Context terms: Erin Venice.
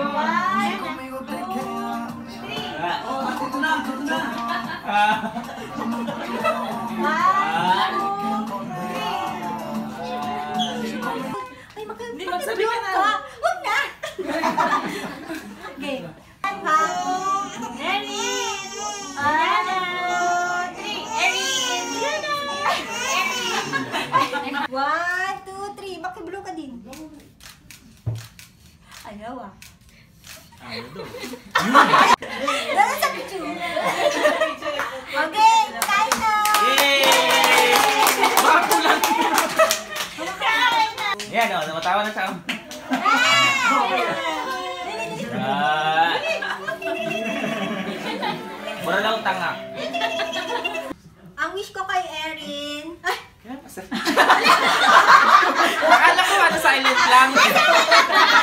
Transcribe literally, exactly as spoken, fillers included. Ay, magsabi ka na. Huwag na! Okay. One, two, three. Makiblo ka din. Ayaw ah. Ayaw daw. Lalo sa picture. Okay, kain na! Yay! Bago lang! Kain na! Yan o, namatawa na siya. Mura lang tanga. Ang wish ko kay Erin. Ay! Kaya pa sa... Akala ko ano silent lang.